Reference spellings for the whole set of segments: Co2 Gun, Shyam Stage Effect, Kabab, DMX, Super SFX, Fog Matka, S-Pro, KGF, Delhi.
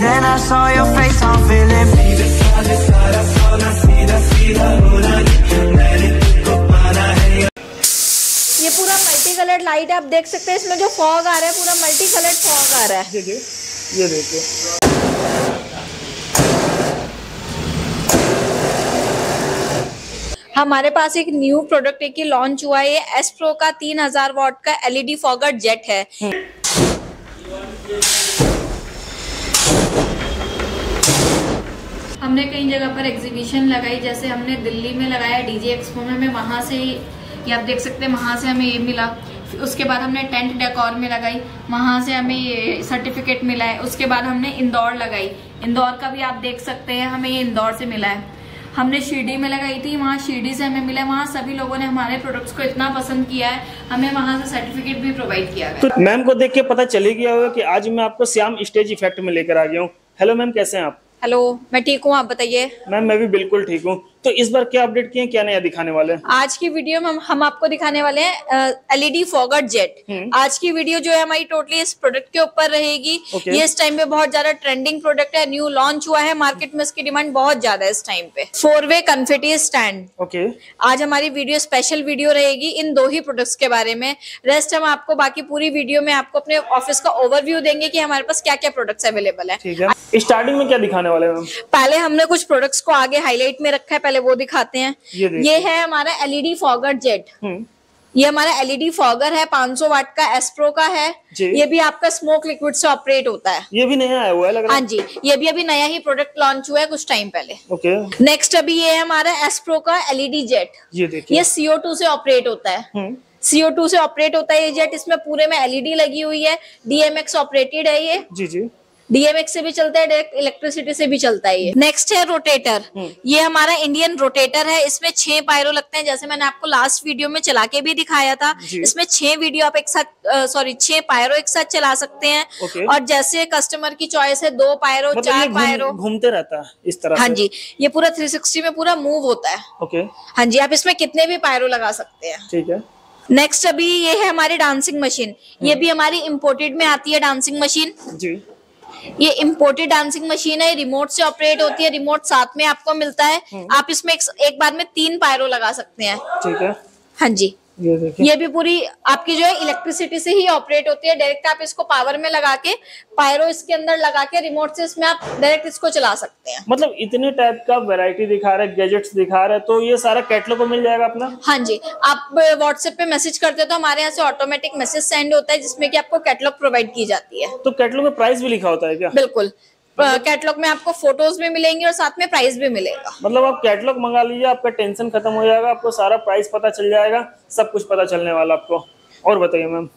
Then I saw your face on feeling ये पूरा multi colour light है, आप देख सकते हैं इसमें जो फॉग आ रहा है पूरा मल्टी कलर फॉग आ रहा है। ये देखिए हमारे पास एक न्यू प्रोडक्ट एक लॉन्च हुआ है, ये S-Pro का 3000 वाट का LED फॉगर जेट है। हमने कई जगह पर एग्जीबिशन लगाई, जैसे हमने दिल्ली में लगाया डीजे एक्सपो में, वहां से ये आप देख सकते हैं वहां से हमें ये मिला। उसके बाद हमने टेंट डेकोर में लगाई, वहां से हमें ये सर्टिफिकेट मिला है। उसके बाद हमने इंदौर लगाई, इंदौर का भी आप देख सकते हैं हमें ये इंदौर से मिला है। हमने शिरडी में लगाई थी, वहाँ शिरडी से हमें मिला। वहाँ सभी लोगों ने हमारे प्रोडक्ट्स को इतना पसंद किया है, हमें वहाँ से सर्टिफिकेट भी प्रोवाइड किया गया। तो मैम को देख के पता चली गया होगा कि आज मैं आपको श्याम स्टेज इफेक्ट में लेकर आ गया हूँ। हेलो मैम, कैसे हैं आप? हेलो, मैं ठीक हूँ, आप बताइए। मैम मैं भी बिल्कुल ठीक हूँ। तो इस बार क्या अपडेट किए, क्या नया दिखाने वाले हैं? आज की वीडियो में हम आपको दिखाने वाले हैं LED फॉगर जेट। आज की वीडियो जो है हमारी टोटली इस प्रोडक्ट के ऊपर रहेगी। ये इस टाइम पे बहुत ज्यादा ट्रेंडिंग प्रोडक्ट है, न्यू लॉन्च हुआ है, मार्केट में इसकी डिमांड बहुत ज्यादा है इस टाइम पे। 4-वे कन्फेटी स्टैंड। आज हमारी वीडियो स्पेशल वीडियो रहेगी इन दो ही प्रोडक्ट्स के बारे में। रेस्ट हम आपको बाकी पूरी वीडियो में आपको अपने ऑफिस का ओवरव्यू देंगे कि हमारे पास क्या क्या प्रोडक्ट्स अवेलेबल है। स्टार्टिंग में क्या दिखाने वाले हैं? पहले हमने कुछ प्रोडक्ट्स को आगे हाईलाइट में रखा है, पहले वो दिखाते हैं। ये है हमारा LED फॉगर जेट। ये हमारा LED फॉगर है, 500 वाट का S-Pro का है। ये भी आपका स्मोक लिक्विड से ऑपरेट होता है। ये भी नया आया हुआ है लग रहा है। हाँ जी, ये भी अभी नया ही प्रोडक्ट लॉन्च हुआ है कुछ टाइम पहले। नेक्स्ट अभी ये है हमारा S-Pro का LED जेट। ये CO2 से ऑपरेट होता है। CO2 से ऑपरेट होता है ये जेट। इसमें पूरे में LED लगी हुई है, DMX ऑपरेटेड है ये। DMX से भी चलता है, डायरेक्ट इलेक्ट्रिसिटी से भी चलता है ये। नेक्स्ट है रोटेटर। ये हमारा इंडियन रोटेटर है। इसमें 6 पायरो लगते हैं, जैसे मैंने आपको लास्ट वीडियो में चला के भी दिखाया था। इसमें 6 पायरो एक साथ चला सकते हैं, और जैसे कस्टमर की चॉइस है 2 पायरो, मतलब 4 पायरो घूमते रहता है इस तरह। हाँ जी, ये पूरा 360 में पूरा मूव होता है। हाँ जी, आप इसमें कितने भी पायरो लगा सकते हैं। ठीक है। नेक्स्ट अभी ये है हमारी डांसिंग मशीन। ये भी हमारी इम्पोर्टेड में आती है डांसिंग मशीन। ये इम्पोर्टेड डांसिंग मशीन है, रिमोट से ऑपरेट होती है। रिमोट साथ में आपको मिलता है, आप इसमें एक बार में 3 पायरो लगा सकते हैं। ठीक है। हाँ जी, ये भी पूरी आपकी जो है इलेक्ट्रिसिटी से ही ऑपरेट होती है। डायरेक्ट आप इसको पावर में लगा के, पायरो इसके अंदर लगा के, रिमोट से इसमें आप डायरेक्ट इसको चला सकते हैं। मतलब इतने टाइप का वैरायटी दिखा रहा है, गैजेट्स दिखा रहा है, तो ये सारा कैटलॉग को मिल जाएगा अपना। हाँ जी, आप व्हाट्सएप पे मैसेज करते हो तो हमारे यहाँ से ऑटोमेटिक मैसेज सेंड होता है, जिसमे की आपको कैटलॉग प्रोवाइड की जाती है। तो कैटलॉग में प्राइस भी लिखा होता है क्या? बिल्कुल, कैटलॉग में आपको फोटोज भी मिलेंगी और साथ में प्राइस भी मिलेगा। मतलब आप कैटलॉग मंगा लीजिए, आपका टेंशन खत्म हो जाएगा, आपको सारा प्राइस पता चल जाएगा, सब कुछ पता चलने वाला आपको। और बताइए मैम।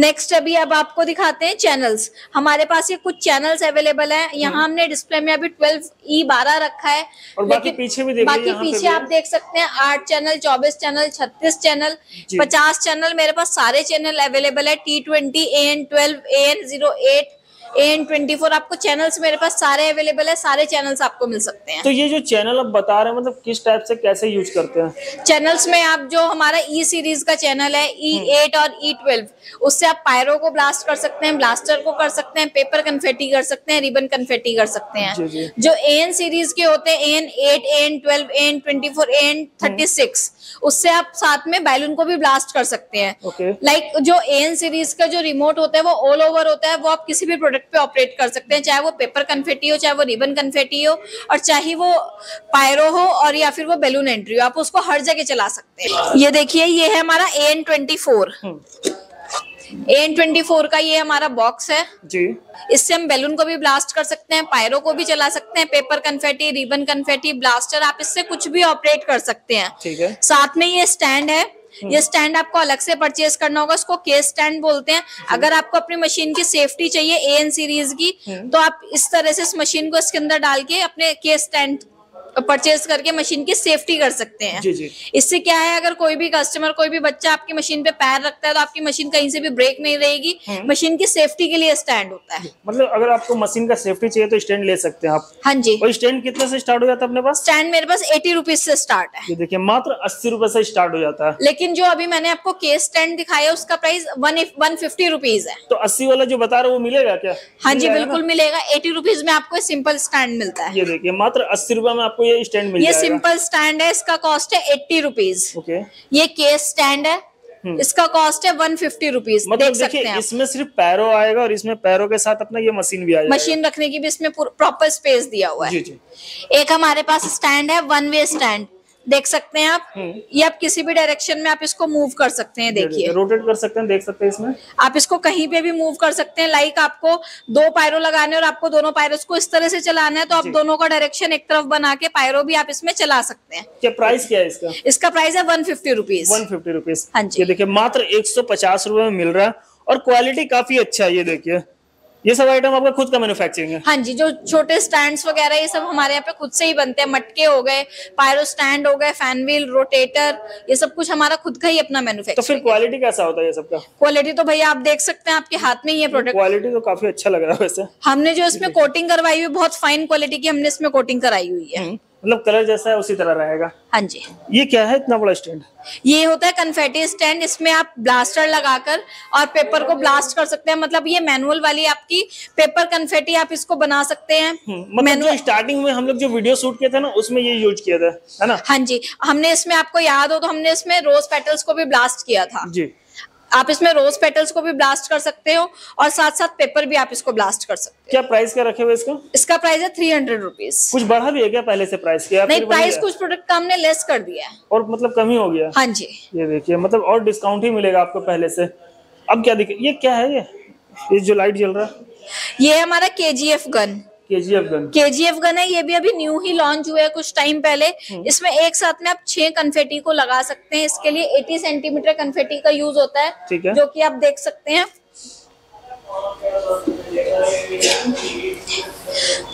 नेक्स्ट अभी अब आपको दिखाते हैं चैनल्स। हमारे पास ये कुछ चैनल्स अवेलेबल हैं। यहाँ हमने डिस्प्ले में अभी 12E12 रखा है, और बाकी पीछे भी बाकी पीछे आप देख सकते हैं 8 चैनल, 24 चैनल, 36 चैनल, 50 चैनल। मेरे पास सारे चैनल अवेलेबल है। T20, AN12, AN08, AN24, आपको चैनल्स मेरे पास सारे अवेलेबल है। सारे चैनल्स आपको मिल सकते हैं। तो ये जो चैनल आप बता रहे हैं, मतलब किस टाइप से कैसे यूज करते हैं? चैनल्स में आप जो हमारा E सीरीज का चैनल है, E8 और E12, उससे आप पायरो को ब्लास्ट कर सकते हैं, ब्लास्टर को कर सकते हैं, पेपर कन्फेटी कर सकते हैं, रिबन कन्फेटी कर सकते हैं। जो AN सीरीज के होते हैं, AN8, AN12, AN24, AN36, उससे आप साथ में बैलून को भी ब्लास्ट कर सकते हैं। लाइक जो AN सीरीज का जो रिमोट होता है वो ऑल ओवर होता है, वो आप किसी भी प्रोडक्ट पे ऑपरेट कर सकते हैं, चाहे वो पेपर कन्फेटी हो, चाहे वो रिबन कन्फेटी हो, और चाहे वो पायरो हो, और या फिर वो बैलून एंट्री हो। आप उसको हर जगह चला सकते हैं। ये देखिए, ये है हमारा AN24। AN24 का ये हमारा बॉक्स है जी। इससे हम बैलून को भी ब्लास्ट कर सकते हैं, पायरो को भी चला सकते हैं, paper confetti, ribbon confetti, blaster, आप इससे कुछ भी ऑपरेट कर सकते हैं। ठीक है। साथ में ये स्टैंड है। ये स्टैंड आपको अलग से परचेज करना होगा, इसको केस स्टैंड बोलते हैं। अगर आपको अपनी मशीन की सेफ्टी चाहिए AN सीरीज की, तो आप इस तरह से इस मशीन को इसके अंदर डाल के अपने केस स्टैंड परचेज करके मशीन की सेफ्टी कर सकते हैं। इससे क्या है, अगर कोई भी कस्टमर, कोई भी बच्चा आपकी मशीन पे पैर रखता है तो आपकी मशीन कहीं से भी ब्रेक नहीं रहेगी, मशीन की सेफ्टी के लिए स्टैंड होता है। मतलब अगर आपको मशीन का सेफ्टी चाहिए तो स्टैंड ले सकते हैं आप। हाँ जी। और स्टैंड कितने से स्टार्ट हो जाता है अपने पास? स्टैंड मेरे पास 80 रुपीज से स्टार्ट है। देखिये मात्र 80 रुपए से स्टार्ट हो जाता है। लेकिन जो अभी मैंने आपको केस स्टैंड दिखाया उसका प्राइस 150 रुपीज है। तो 80 वाला जो बता रहे हो वो मिलेगा क्या? हाँ जी बिल्कुल मिलेगा। 80 रुपीज में आपको सिंपल स्टैंड मिलता है। ये देखिए मात्र 80 रुपए में आपको ये स्टैंड मिल जाएगा। ये सिंपल स्टैंड है, इसका कॉस्ट है 80 रुपीज। ये केस स्टैंड है, इसका कॉस्ट है 150 रुपीज। मतलब देखिए इसमें सिर्फ पैरो आएगा और इसमें पैरो के साथ अपना ये मशीन भी आएगा, मशीन रखने की भी इसमें प्रॉपर स्पेस दिया हुआ है। एक हमारे पास स्टैंड है वन वे स्टैंड, देख सकते हैं आप। ये आप किसी भी डायरेक्शन में आप इसको मूव कर सकते हैं, देखिए रोटेट कर सकते हैं, देख सकते हैं। इसमें आप इसको कहीं पे भी मूव कर सकते हैं। लाइक आपको दो पायरो लगाने और आपको दोनों पायरोस को इस तरह से चलाना है तो आप दोनों का डायरेक्शन एक तरफ बना के पायरो भी आप इसमें चला सकते हैं। क्या प्राइस क्या है इसका? इसका प्राइस है 150 रुपीज। 150 रुपीज। हाँ जी। देखिये मात्र 150 रुपए में मिल रहा है और क्वालिटी काफी अच्छा है। ये देखिये ये सब आइटम आपका खुद का मैन्युफैक्चरिंग है? हाँ जी, जो छोटे स्टैंड्स वगैरह ये सब हमारे यहाँ पे खुद से ही बनते हैं। मटके हो गए, पायरो स्टैंड हो गए, फैन व्हील, रोटेटर, ये सब कुछ हमारा खुद का ही अपना मैन्युफैक्चरिंग। तो फिर क्वालिटी कैसा होता है ये सबका? क्वालिटी तो भैया आप देख सकते हैं, आपके हाथ में ही है प्रोडक्ट। क्वालिटी तो काफी अच्छा लग रहा है वैसे। हमने जो इसमें कोटिंग करवाई हुई बहुत फाइन क्वालिटी की हमने इसमें कोटिंग कराई हुई है, मतलब कलर जैसा है उसी तरह रहेगा। हाँ जी। ये क्या है इतना बड़ा स्टैंड? ये होता है कन्फेटी स्टैंड, इसमें आप ब्लास्टर लगाकर और पेपर को ब्लास्ट कर सकते हैं। मतलब ये मैनुअल वाली आपकी पेपर कन्फेटी आप इसको बना सकते हैं। मतलब जो स्टार्टिंग में हम लोग जो वीडियो शूट किए थे ना उसमें ये यूज किया था, है ना? हाँ जी। हमने इसमें, आपको याद हो तो, हमने इसमें रोज पेटल्स को भी ब्लास्ट किया था। जी। आप इसमें रोज पेटल्स को भी ब्लास्ट कर सकते हो और साथ साथ पेपर भी आप इसको ब्लास्ट कर सकते हो। क्या प्राइस क्या रखे हुए इसका? इसका प्राइस है 300 रुपीज। कुछ बढ़ा भी है क्या पहले से प्राइस क्या? नहीं, प्राइस कुछ प्रोडक्ट का हमने लेस कर दिया है और मतलब कम ही हो गया। हाँ जी। ये देखिए मतलब और डिस्काउंट ही मिलेगा आपको पहले से। अब क्या देखिए ये क्या है, ये जो लाइट जल रहा है ये हमारा KGF गन। KGF गन है, ये भी अभी न्यू ही लॉन्च हुआ है कुछ टाइम पहले। इसमें एक साथ में आप 6 कन्फेटी को लगा सकते हैं। इसके लिए 80 सेंटीमीटर कन्फेटी का यूज होता है, जो कि आप देख सकते हैं।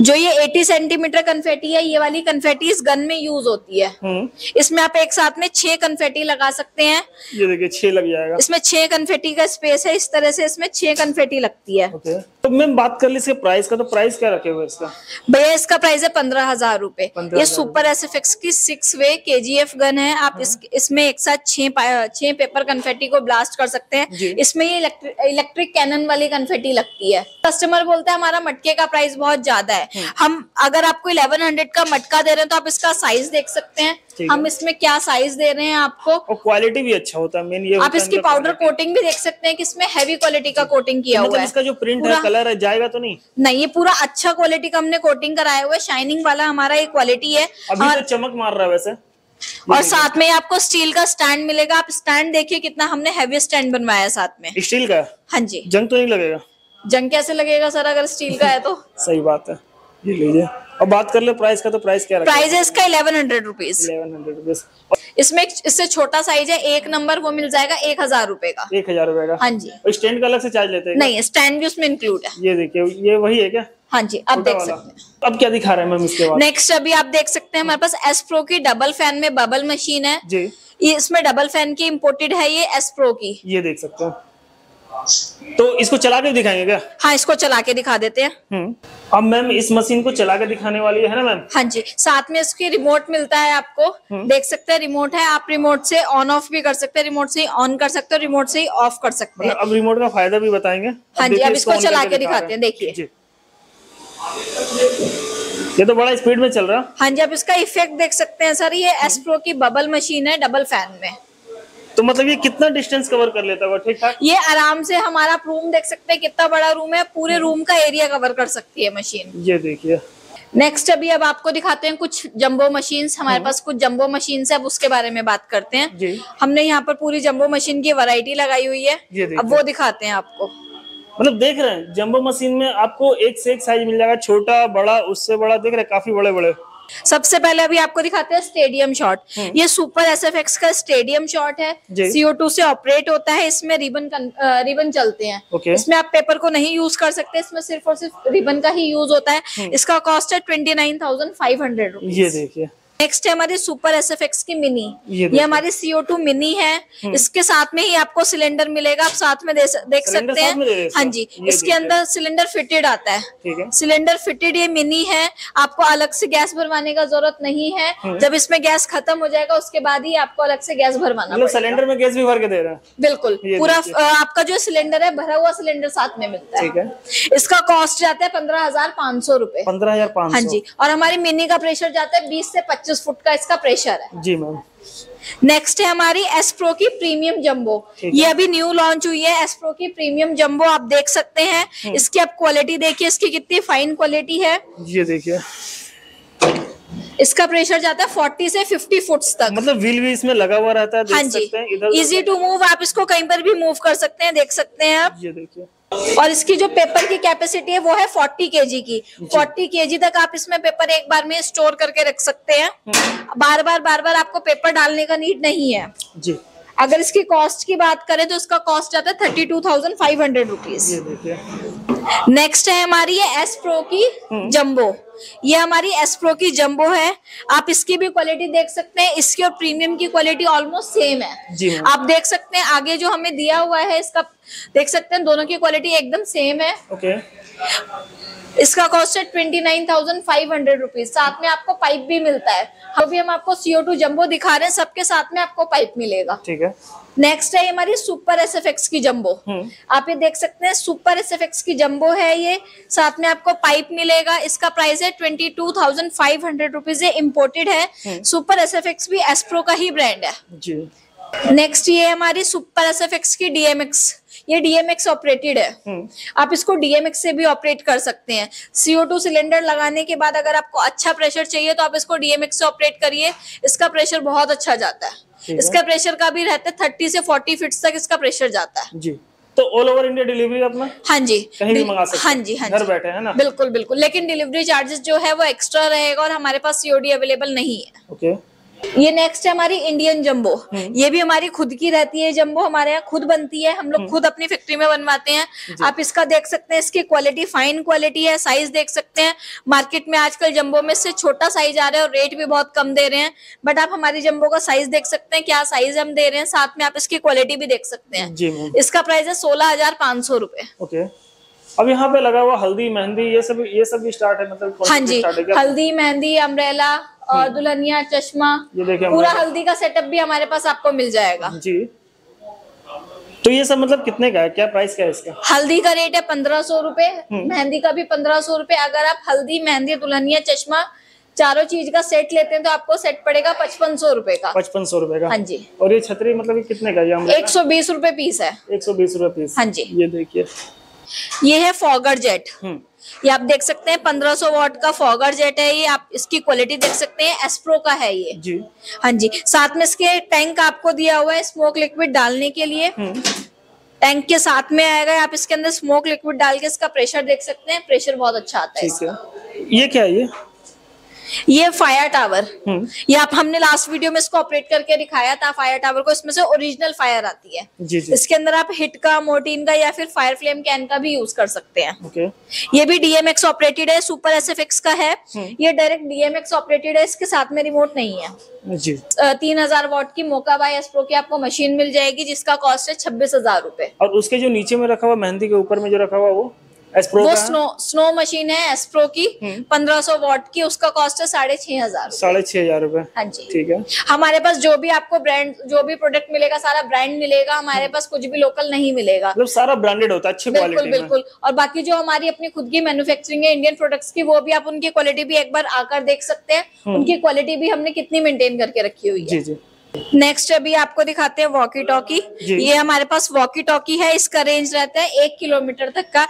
जो ये 80 सेंटीमीटर कन्फेटी है, ये वाली कन्फेटी इस गन में यूज होती है। इसमें आप एक साथ में 6 कन्फेटी लगा सकते हैं। ये देखिए 6 लग जाएगा। इसमें 6 कन्फेटी का स्पेस है, इस तरह से इसमें 6 कन्फेटी लगती है। तो मैम बात कर ली इसके प्राइस का, तो प्राइस क्या रखे हुए इसका? भैया इसका प्राइस है 15,000 रूपए। ये सुपर SFX की 6 वे KGF गन है। आप इसमें एक साथ 6 पेपर कन्फेटी को ब्लास्ट कर सकते हैं। इसमें ये इलेक्ट्रिक कैनन वाली कन्फेटी लगती है। कस्टमर बोलता है हमारा मटके का प्राइस बहुत ज्यादा है। हम अगर आपको 1100 का मटका दे रहे हैं तो आप इसका साइज देख सकते हैं, हम इसमें क्या साइज दे रहे हैं आपको। और क्वालिटी भी अच्छा होता है मेन। ये आप इसकी पाउडर कोटिंग भी देख सकते हैं कि इसमें हैवी क्वालिटी का कोटिंग किया हुआ है। इसका जो प्रिंट है कलर है जाएगा तो नहीं? नहीं, ये पूरा अच्छा क्वालिटी का हमने कोटिंग कराया हुआ है। शाइनिंग वाला हमारा ये क्वालिटी है, चमक मार रहा है वैसे। और साथ में आपको स्टील का स्टैंड मिलेगा। आप स्टैंड देखिए कितना हमने हैवी स्टैंड बनवाया है साथ में, स्टील का। हाँ जी। जंग तो नहीं लगेगा? जंग कैसे लगेगा सर, अगर स्टील का है तो। सही बात है। ये लीजिए। अब बात कर ले प्राइस का, तो प्राइस क्या रखा? प्राइस है इसका 1100 रुपीज। 1100 रुपीज। इसमें इससे छोटा साइज है 1 नंबर, वो मिल जाएगा 1,000 रुपए का। 1,000 रुपए का। हाँ जी। और स्टैंड का अलग से चार्ज लेते हैं? नहीं, स्टैंड भी उसमें इंक्लूड है। ये देखिए ये वही है क्या? हाँ जी। आप देख सकते हैं। अब क्या दिखा रहे हैं मैम इसके बाद? नेक्स्ट अभी आप देख सकते हैं हमारे पास S-Pro की डबल फैन में बबल मशीन है। जी। ये इसमें डबल फैन की इम्पोर्टेड है, ये S-Pro की। ये देख सकते हैं। तो इसको चला के दिखाएंगे क्या? हाँ, इसको चला के दिखा देते हैं। अब मैम इस मशीन को चला के दिखाने वाली है ना मैम? हाँ जी। साथ में इसकी रिमोट मिलता है आपको, देख सकते हैं। रिमोट है, आप रिमोट से ऑन ऑफ भी कर सकते हैं, रिमोट से ही ऑन कर सकते हो, रिमोट से ही ऑफ कर सकते हैं। अब रिमोट का फायदा भी बताएंगे। हाँ जी। अब इसको चला के दिखाते हैं। देखिए ये तो बड़ा स्पीड में चल रहा है। हाँ जी। आप इसका इफेक्ट देख सकते हैं सर। ये S-Pro की बबल मशीन है डबल फैन में। तो मतलब ये कितना डिस्टेंस कवर कर लेता है? ठीक ठाक। ये आराम से हमारा रूम देख सकते हैं कितना बड़ा रूम है, पूरे रूम का एरिया कवर कर सकती है मशीन। ये देखिए। नेक्स्ट अभी अब आपको दिखाते हैं कुछ जंबो मशीन्स। हमारे पास कुछ जंबो मशीन्स है, अब उसके बारे में बात करते हैं। जी। हमने यहाँ पर पूरी जंबो मशीन की वैरायटी लगाई हुई है, अब वो दिखाते हैं आपको। मतलब देख रहे हैं जंबो मशीन में आपको एक से एक साइज मिल जाएगा, छोटा बड़ा उससे बड़ा, देख रहे हैं काफी बड़े बड़े। सबसे पहले अभी आपको दिखाते हैं स्टेडियम शॉट। ये सुपर SFX का स्टेडियम शॉट है, CO2 से ऑपरेट होता है। इसमें रिबन चलते हैं। इसमें आप पेपर को नहीं यूज कर सकते, इसमें सिर्फ और सिर्फ रिबन का ही यूज होता है। इसका कॉस्ट है 29,500 रुपीज। ये देखिए। नेक्स्ट है हमारी सुपर एसएफएक्स की मिनी। ये हमारी CO2 मिनी है। इसके साथ में ही आपको सिलेंडर मिलेगा, आप साथ में देख सकते हैं। हाँ जी, इसके अंदर सिलेंडर फिटेड आता है। सिलेंडर फिटेड ये मिनी है, आपको अलग से गैस भरवाने का जरूरत नहीं है। जब इसमें गैस खत्म हो जाएगा उसके बाद ही आपको अलग से गैस भरवाना पड़ेगा। सिलेंडर में गैस भी भर के दे रहा है, बिल्कुल पूरा आपका जो सिलेंडर है भरा हुआ सिलेंडर साथ में मिलता है। इसका कॉस्ट जाता है 15,500 रूपये। 15,500। हाँ जी, और हमारी मिनी का प्रेशर जाता है 20 से 25 फुट का इसका प्रेशर है जी मैम। नेक्स्ट है हमारी S-Pro की प्रीमियम जंबो। ये अभी न्यू लॉन्च हुई है S-Pro की प्रीमियम जंबो। आप देख सकते हैं इसकी, आप क्वालिटी देखिए इसकी कितनी फाइन क्वालिटी है। ये देखिए इसका प्रेशर जाता है 40 से 50 फुट तक, मतलब व्हील भी इसमें लगा हुआ रहता है। हाँ जी, इजी टू मूव, आप इसको कहीं पर भी मूव कर सकते हैं, देख सकते हैं आप। ये देखिए, और इसकी जो पेपर की कैपेसिटी है वो है 40 kg की। 40 kg तक आप इसमें पेपर एक बार में स्टोर करके रख सकते हैं। बार बार आपको पेपर डालने का नीड नहीं है जी। अगर इसकी कॉस्ट की बात करें तो इसका कॉस्ट जाता है 32,500 रुपीज। नेक्स्ट है हमारी ये S-Pro की जंबो। ये हमारी S-Pro की जंबो है, आप इसकी भी क्वालिटी देख सकते हैं। इसकी और प्रीमियम की क्वालिटी ऑलमोस्ट सेम है जी। आप देख सकते हैं आगे जो हमें दिया हुआ है इसका, देख सकते हैं दोनों की क्वालिटी एकदम सेम है। ओके, इसका कॉस्ट है 29,500 रुपीज। साथ में आपको पाइप भी मिलता है। अभी हम आपको CO2 जंबो दिखा रहे हैं, सबके साथ में आपको पाइप मिलेगा, ठीक है। नेक्स्ट है हमारी सुपर SFX की जंबो। आप ये देख सकते हैं सुपर SFX की जंबो है ये, साथ में आपको पाइप मिलेगा। इसका प्राइस है 22,500 रुपीज। ये इम्पोर्टेड है, सुपर SFX भी S-Pro का ही ब्रांड है जी। नेक्स्ट ये हमारी सुपर SFX की DMX। ये DMX ऑपरेटेड है, आप इसको DMX से भी ऑपरेट कर सकते हैं। CO2 सिलेंडर लगाने के बाद अगर आपको अच्छा प्रेशर चाहिए तो आप इसको DMX से ऑपरेट करिए। इसका प्रेशर बहुत अच्छा जाता है। इसका प्रेशर का भी रहता है 30 से 40 फीट तक इसका प्रेशर जाता है जी। तो ऑल ओवर इंडिया डिलीवरी अपना, हाँ जी, कहीं भी मंगा सकते हैं। हाँ जी घर बैठे, है ना, बिल्कुल बिल्कुल। लेकिन डिलीवरी चार्जेस जो है वो एक्स्ट्रा रहेगा और हमारे पास COD अवेलेबल नहीं है। ये नेक्स्ट है हमारी इंडियन जंबो। ये भी हमारी खुद की रहती है जंबो, हमारे यहाँ खुद बनती है, हम लोग खुद अपनी फैक्ट्री में बनवाते हैं। आप इसका देख सकते हैं, इसकी क्वालिटी फाइन क्वालिटी है। साइज देख सकते हैं, मार्केट में आजकल जंबो में से छोटा साइज आ रहा है और रेट भी बहुत कम दे रहे हैं। बट आप हमारी जंबो का साइज देख सकते हैं, क्या साइज हम दे रहे हैं। साथ में आप इसकी क्वालिटी भी देख सकते हैं। इसका प्राइस है 16,500 रुपए। अब यहाँ पे लगा हुआ हल्दी मेहंदी ये सब स्टार्ट है, मतलब। हाँ जी, हल्दी मेहंदी अम्ब्रेला और दुल्हनिया चश्मा, पूरा हल्दी का सेटअप भी हमारे पास आपको मिल जाएगा जी। तो ये सब मतलब कितने का है, क्या प्राइस क्या है इसका? हल्दी का रेट है 1500 रुपए, मेहंदी का भी 1500 रुपए। अगर आप हल्दी मेहंदी दुल्हनिया चश्मा चारों चीज का सेट लेते हैं तो आपको सेट पड़ेगा 5,500 रुपए का। 5,500 रुपए का, हाँ जी। और ये छतरी मतलब कितने का है? 120 रुपए पीस है। 120 रुपए पीस, हाँ जी। ये देखिए, ये है फॉगर जेट। ये आप देख सकते हैं 1500 वाट का फॉगर जेट है ये। आप इसकी क्वालिटी देख सकते हैं, S-Pro का है ये जी। हाँ जी, साथ में इसके टैंक आपको दिया हुआ है स्मोक लिक्विड डालने के लिए। टैंक के साथ में आएगा, आप इसके अंदर स्मोक लिक्विड डाल के इसका प्रेशर देख सकते हैं, प्रेशर बहुत अच्छा आता है इसका। ये क्या है? ये फायर टावर। ये आप हमने लास्ट वीडियो में इसको ऑपरेट करके दिखाया था फायर टावर को। इसमें से ओरिजिनल फायर आती है जी। इसके अंदर आप हिट का, मोर्टीन का या फिर फायर फ्लेम कैन का भी यूज कर सकते हैं। ये भी DMX ऑपरेटेड है, सुपर SFX का है। ये डायरेक्ट DMX ऑपरेटेड है, इसके साथ में रिमोट नहीं है जी। 3000 वाट की मोका बाय S-Pro की आपको मशीन मिल जाएगी, जिसका कॉस्ट है 26,000 रुपए। और उसके जो नीचे में रखा हुआ, मेहंदी के ऊपर में जो रखा हुआ वो स्नो मशीन है S-Pro की, 1500 वाट की। उसका कॉस्ट है 6,500 रुपए। हाँ जी, ठीक है। हमारे पास जो भी आपको ब्रांड, जो भी प्रोडक्ट मिलेगा सारा ब्रांड मिलेगा। हमारे पास कुछ भी लोकल नहीं मिलेगा, मतलब सारा ब्रांडेड होता है अच्छी क्वालिटी में। बिल्कुल। और बाकी जो हमारी अपनी खुद की मैन्युफैक्चरिंग है इंडियन प्रोडक्ट्स की, वो भी आप उनकी क्वालिटी भी एक बार आकर देख सकते हैं। उनकी क्वालिटी भी हमने कितनी मेंटेन करके रखी हुई है जी। नेक्स्ट अभी आपको दिखाते हैं वॉकी टॉकी। ये हमारे पास वॉकी टॉकी है, इसका रेंज रहता है 1 किलोमीटर तक का।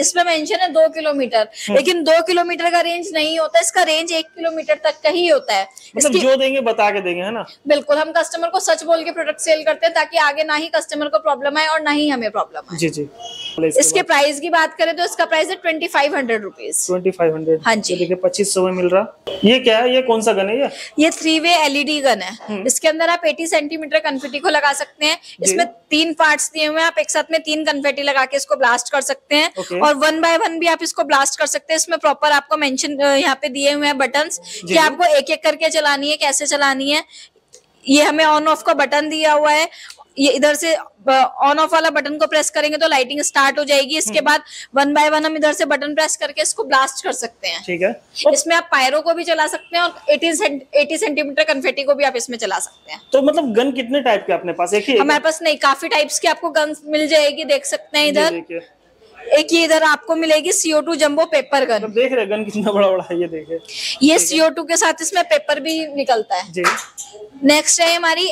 इसमें मेंशन है 2 किलोमीटर, लेकिन 2 किलोमीटर का रेंज नहीं होता, इसका रेंज 1 किलोमीटर तक का ही होता है। मतलब जो देंगे बता के देंगे, है ना। बिल्कुल, हम कस्टमर को सच बोल के प्रोडक्ट सेल करते हैं ताकि आगे ना ही कस्टमर को प्रॉब्लम आए और ना ही हमें प्रॉब्लम आए जी। इसके प्राइस की बात करें तो इसका प्राइस है 2,500 रुपीज। 2,500, हाँ जी। देखिए 2500 में मिल रहा। ये क्या है, ये कौन सा गन है? ये 3-वे LED गन है। इसके अंदर आप 80 सेंटीमीटर कन्फेटी को लगा सकते हैं। इसमें 3 पार्ट्स दिए हुए हैं, आप एक साथ में 3 कन्फेटी लगा के इसको ब्लास्ट कर सकते हैं। और 1 by 1 भी आप इसको ब्लास्ट कर सकते हैं। इसमें प्रॉपर आपको मेंशन यहाँ पे दिए हुए हैं बटन्स कि आपको एक एक करके चलानी है, कैसे चलानी है। ये हमें ऑन ऑफ का बटन दिया हुआ है, ये इधर से ऑन ऑफ वाला बटन को प्रेस करेंगे तो लाइटिंग स्टार्ट हो जाएगी। इसके बाद 1 by 1 हम इधर से बटन प्रेस करके इसको ब्लास्ट कर सकते हैं। ठीक है, इसमें आप पायरो को भी चला सकते हैं और 80 सेंटीमीटर कन्फेटी को भी आप इसमें चला सकते हैं। तो मतलब गन कितने टाइप के अपने पास? हमारे पास नहीं, काफी टाइप्स की आपको गन मिल जाएगी। देख सकते हैं इधर एक ये इधर आपको मिलेगी CO2 जंबो पेपर गन। देख रहे हैं गन कितना बड़ा बड़ा है, ये देखे ये CO2 के साथ इसमें पेपर भी निकलता है जी। नेक्स्ट है हमारी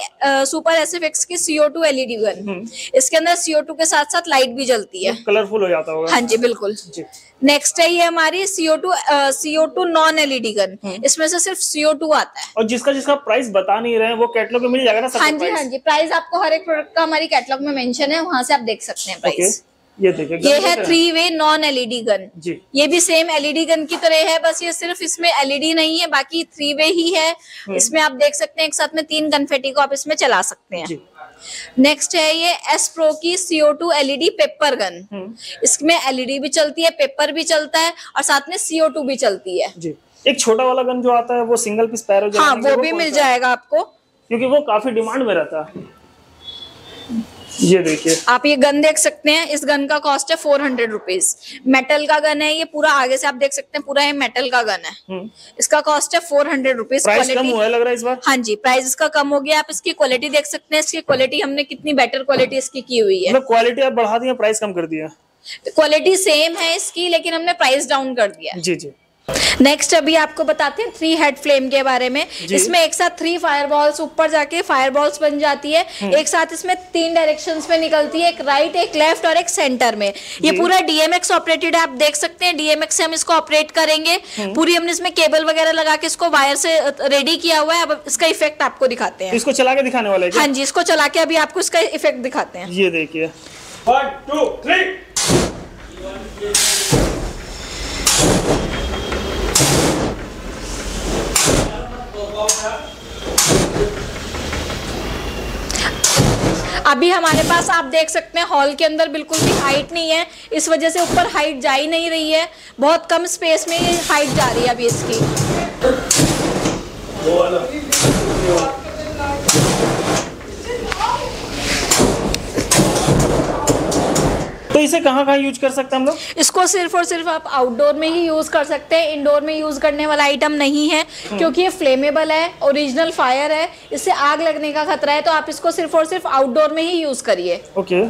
सुपर SFX की CO2 LED गन। इसके अंदर CO2 के साथ साथ लाइट भी जलती है, कलरफुल हो जाता होगा। हाँ जी बिल्कुल। नेक्स्ट है ये हमारी CO2 नॉन LED गन। इसमें से सिर्फ CO2 आता है। और जिसका जिसका प्राइस बता नहीं रहे हैं वो कैटलॉग में मिल जाएगा ना? हाँ जी हाँ जी, प्राइस आपको हर एक प्रोडक्ट का हमारी कैटलॉग में मेंशन है, वहाँ से आप देख सकते हैं प्राइस। ये है 3 वे नॉन LED गन जी। ये भी सेम LED गन की तरह है, बस ये सिर्फ इसमें LED नहीं है, बाकी 3 वे ही है। इसमें आप देख सकते हैं एक साथ में 3 कन्फेटी को आप इसमें चला सकते हैं। नेक्स्ट है ये S-Pro की CO2 LED पेपर गन। इसमें LED भी चलती है, पेपर भी चलता है और साथ में CO2 भी चलती है जी। एक छोटा वाला गन जो आता है वो सिंगल पीस पैरो, हाँ वो भी मिल जाएगा आपको क्योंकि वो काफी डिमांड में रहता है। ये देखिए आप ये गन देख सकते हैं। इस गन का कॉस्ट है 400 रुपीज। मेटल का गन है ये, पूरा आगे से आप देख सकते हैं पूरा ये मेटल का गन है। इसका कॉस्ट है 400 रुपीज। प्राइस कम हुआ लग रहा है इस बार। हाँ जी प्राइस इसका कम हो गया। आप इसकी क्वालिटी देख सकते हैं, इसकी क्वालिटी हमने कितनी बेटर क्वालिटी इसकी की हुई है। क्वालिटी आप बढ़ा दी, प्राइस कम कर दिया। क्वालिटी सेम है इसकी लेकिन हमने प्राइस डाउन कर दिया जी जी। नेक्स्ट अभी आपको बताते हैं 3 हेड फ्लेम के बारे में। इसमें एक साथ 3 फायरबॉल्स ऊपर जाके फायरबॉल्स बन जाती है। एक साथ इसमें 3 डायरेक्शंस में निकलती है, एक राइट, एक लेफ्ट और एक सेंटर में। ये पूरा DMX ऑपरेटेड है, आप देख सकते हैं। DMX से हम इसको ऑपरेट करेंगे। पूरी हमने इसमें केबल वगैरह लगा के इसको वायर से रेडी किया हुआ है। अब इसका इफेक्ट आपको दिखाते हैं। इसको चला के दिखाने वाले हैं? हाँ जी, इसको चला के अभी आपको इसका इफेक्ट दिखाते हैं। ये देखिए 1 2 3। अभी हमारे पास आप देख सकते हैं हॉल के अंदर बिल्कुल भी हाइट नहीं है, इस वजह से ऊपर हाइट जा ही नहीं रही है। बहुत कम स्पेस में ये हाइट जा रही है अभी इसकी। तो इसे कहाँ कहाँ यूज कर सकते हैं हम लोग? इसको सिर्फ और सिर्फ आप आउटडोर में ही यूज कर सकते हैं। इंडोर में यूज करने वाला आइटम नहीं है क्योंकि ये फ्लेमेबल है, ओरिजिनल फायर है, इससे आग लगने का खतरा है। तो आप इसको सिर्फ और सिर्फ आउटडोर में ही यूज करिए। ओके।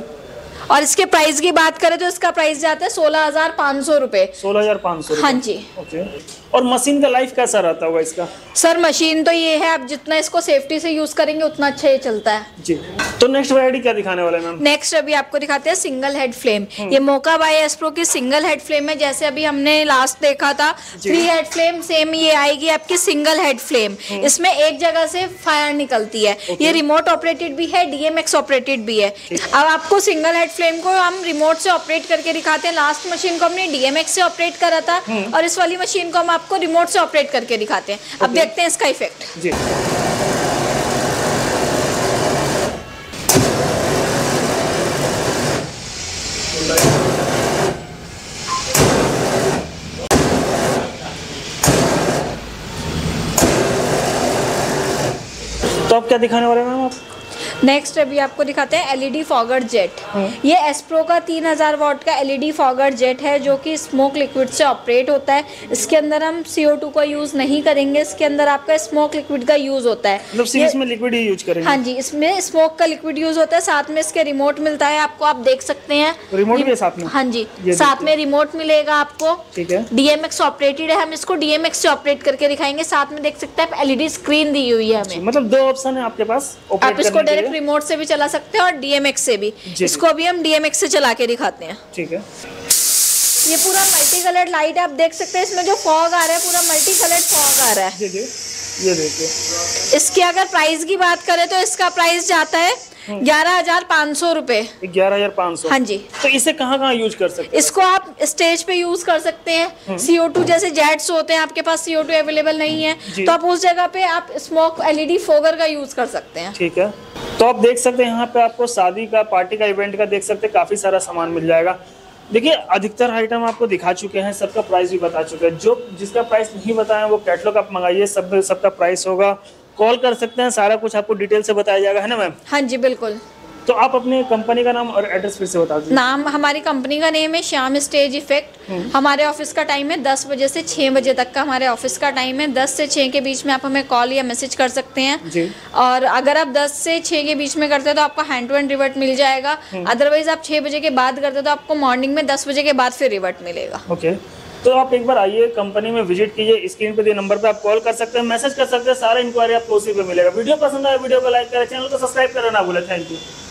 और इसके प्राइस की बात करें तो इसका प्राइस जाता है 16,500 रुपए। 16,500। हाँ जी। ओके। और मशीन का लाइफ कैसा रहता होगा इसका? सर मशीन तो ये है, आप जितना इसको सेफ्टी से यूज करेंगे उतना अच्छा ये चलता है जी। तो नेक्स्ट वैरायटी क्या दिखाने वाले मैम? नेक्स्ट अभी आपको दिखाते हैं सिंगल हेड फ्लेम। ये मोका बाय S-Pro की सिंगल हेड फ्लेम है। जैसे अभी हमने लास्ट देखा था 3 हेड फ्लेम, सेम ये आएगी आपकी सिंगल हेड फ्लेम। इसमें एक जगह से फायर निकलती है। ये रिमोट ऑपरेटेड भी है, DMX ऑपरेटेड भी है। अब आपको सिंगल हेड फ्लेम को हम रिमोट से ऑपरेट करके दिखाते हैं। लास्ट मशीन को हमने DMX से ऑपरेट करा था और इस वाली मशीन को हम आपको रिमोट से ऑपरेट करके दिखाते हैं। अब देखते हैं इसका इफेक्ट जी। तो आप क्या दिखाने वाले हैं मैम आप? नेक्स्ट अभी आपको दिखाते हैं LED फॉगर जेट। ये S-Pro का 3000 वाट का LED फॉगर जेट है जो कि स्मोक लिक्विड से ऑपरेट होता है। इसके अंदर हम CO2 का यूज नहीं करेंगे, इसके अंदर आपका स्मोक लिक्विड का यूज होता है। मतलब इसमें लिक्विड ही यूज करेंगे? हाँ जी, इसमें स्मोक का लिक्विड यूज होता है। साथ में इसके रिमोट मिलता है आपको, आप देख सकते हैं रिमोट भी साथ में। हाँ जी, साथ में रिमोट मिलेगा आपको। ठीक है, DMX ऑपरेटेड है, हम इसको DMX से ऑपरेट करके दिखाएंगे। साथ में देख सकते हैं आप LED स्क्रीन दी हुई है हमें। मतलब 2 ऑप्शन है आपके पास, आप इसको डायरेक्ट रिमोट से भी चला सकते हैं और DMX से भी। इसको अभी हम DMX से चला के दिखाते हैं। ठीक है, ये पूरा मल्टी कलर लाइट आप देख सकते हैं। इसमें जो फॉग आ रहा है पूरा मल्टी कलर फॉग आ रहा है। ये देखिए। इसकी अगर प्राइस की बात करें तो इसका प्राइस जाता है 11,500 रुपए। 11,500। हाँ जी। तो इसे कहाँ कहाँ यूज कर सकते हैं? इसको आप स्टेज पे यूज कर सकते हैं। CO2 जैसे जेट्स होते हैं, आपके पास CO2 अवेलेबल नहीं है तो आप उस जगह पे आप स्मोक LED फोगर का यूज कर सकते हैं। ठीक है, तो आप देख सकते हैं यहाँ पे आपको शादी का, पार्टी का, इवेंट का देख सकते हैं, काफी सारा सामान मिल जाएगा। देखिए अधिकतर आइटम आपको दिखा चुके हैं, सबका प्राइस भी बता चुके हैं। जो जिसका प्राइस नहीं बताया वो कैटलॉग आप मंगाइए, सबका प्राइस होगा, कॉल कर सकते हैं, सारा कुछ आपको डिटेल से बताया जाएगा, है ना मैम? हाँ जी बिल्कुल। तो आप अपने कंपनी का नाम और एड्रेस फिर से बता दीजिए। नाम हमारी कंपनी का नेम है श्याम स्टेज इफेक्ट। हमारे ऑफिस का टाइम है 10 बजे से 6 बजे तक का हमारे ऑफिस का टाइम है। 10 से 6 के बीच में आप हमें कॉल या मैसेज कर सकते हैं जी। और अगर आप 10 से 6 के बीच में करते हो तो आपको हैंड टू हैंड रिवर्ट मिल जाएगा, अदरवाइज आप 6 बजे के बाद करते हो तो आपको मॉर्निंग में 10 बजे के बाद फिर रिवर्ट मिलेगा। ओके, तो आप एक बार आइए कंपनी में विजिट कीजिए, स्क्रीन पे दिए नंबर पे आप कॉल कर सकते हैं, मैसेज कर सकते हैं, सारा इंक्वायरी आपको उसी पे मिलेगा। वीडियो पसंद आए वीडियो को लाइक करें, चैनल को सब्सक्राइब करना ना भूलें। Thank you.